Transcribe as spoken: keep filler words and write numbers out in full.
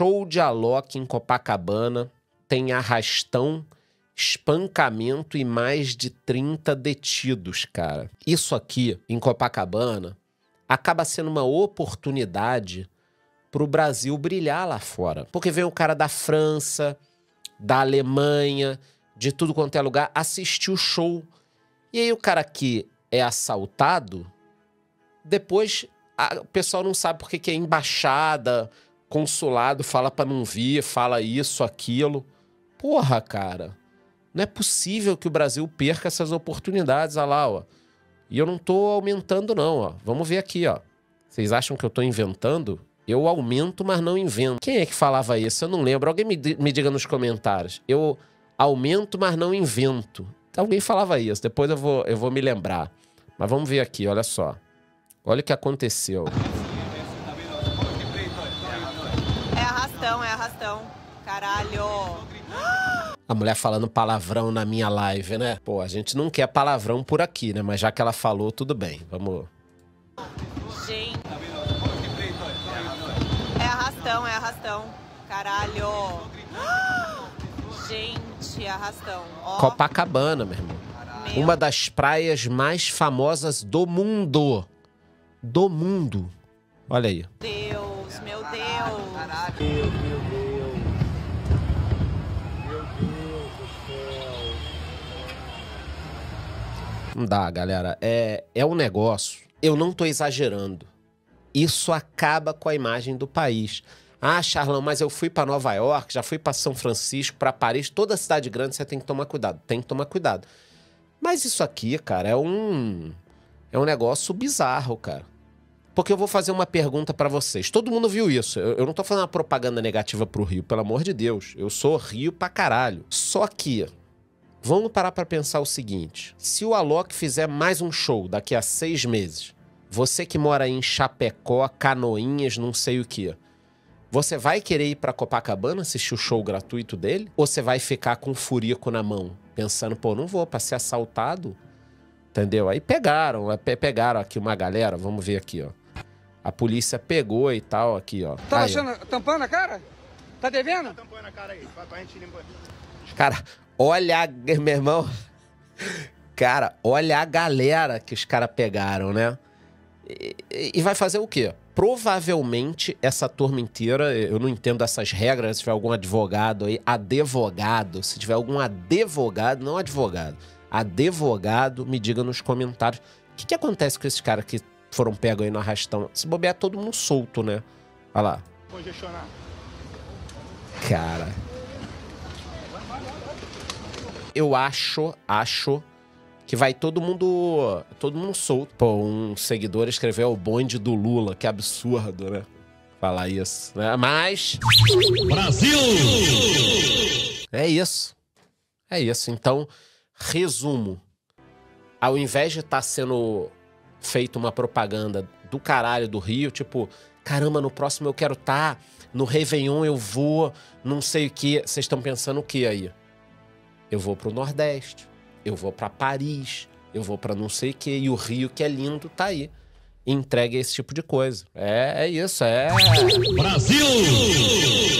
show de Alok em Copacabana tem arrastão, espancamento e mais de trinta detidos, cara. Isso aqui, em Copacabana, acaba sendo uma oportunidade pro Brasil brilhar lá fora. Porque vem o cara da França, da Alemanha, de tudo quanto é lugar, assistir o show. E aí o cara que é assaltado, depois a, o pessoal não sabe porque que é embaixada, consulado, fala pra não vir, fala isso, aquilo. Porra, cara, não é possível que o Brasil perca essas oportunidades. Olha lá, ó. E eu não tô aumentando, não, ó. Vamos ver aqui, ó. Vocês acham que eu tô inventando? Eu aumento, mas não invento. Quem é que falava isso? Eu não lembro. Alguém me, me diga nos comentários. Eu aumento, mas não invento. Alguém falava isso. Depois eu vou, eu vou me lembrar. Mas vamos ver aqui, olha só. Olha o que aconteceu. É arrastão, é arrastão. Caralho. A mulher falando palavrão na minha live, né? Pô, a gente não quer palavrão por aqui, né? Mas já que ela falou, tudo bem. Vamos... Gente... Arrastão, é arrastão. Caralho. Gente, arrastão. Ó. Copacabana, meu irmão. Meu. Uma das praias mais famosas do mundo. Do mundo. Olha aí. Deus, meu Deus. Caralho. Meu Deus, meu Deus do céu. Não dá, galera. É, é um negócio. Eu não tô exagerando. Isso acaba com a imagem do país. Ah, Charlão, mas eu fui para Nova York, já fui para São Francisco, para Paris, toda cidade grande você tem que tomar cuidado, tem que tomar cuidado. Mas isso aqui, cara, é um é um negócio bizarro, cara. Porque eu vou fazer uma pergunta para vocês. Todo mundo viu isso. Eu, eu não tô falando uma propaganda negativa pro Rio, pelo amor de Deus. Eu sou Rio pra caralho. Só que vamos parar para pensar o seguinte: se o Alok fizer mais um show daqui a seis meses, você que mora em Chapecó, Canoinhas, não sei o que, você vai querer ir pra Copacabana assistir o show gratuito dele? Ou você vai ficar com um furico na mão, pensando, pô, não vou pra ser assaltado? Entendeu? Aí pegaram, pegaram aqui uma galera, vamos ver aqui, ó. A polícia pegou e tal, aqui, ó. Tá aí, achando, ó. Tampando a cara? Tá devendo? Tá tampando a cara aí, pra gente limpar. Cara, olha, meu irmão. Cara, olha a galera que os caras pegaram, né? E vai fazer o quê? Provavelmente essa turma inteira, eu não entendo essas regras, se tiver algum advogado aí, advogado, se tiver algum advogado, não advogado, advogado, me diga nos comentários, o que, que acontece com esses caras que foram pegos aí no arrastão? Se bobear, todo mundo solto, né? Olha lá. Congestionar. Cara. Eu acho, acho... que vai todo mundo todo mundo solto. Pô, um seguidor escreveu o bonde do Lula, que absurdo, né? Falar isso, né? Mas... Brasil! É isso. É isso. Então, resumo. Ao invés de estar sendo feita uma propaganda do caralho do Rio, tipo, caramba, no próximo eu quero estar, no Réveillon eu vou, não sei o que. Vocês estão pensando o que aí? Eu vou pro Nordeste. Eu vou para Paris, eu vou para não sei o que, e o Rio, que é lindo, tá aí. Entrega esse tipo de coisa. É, é isso, é... Brasil!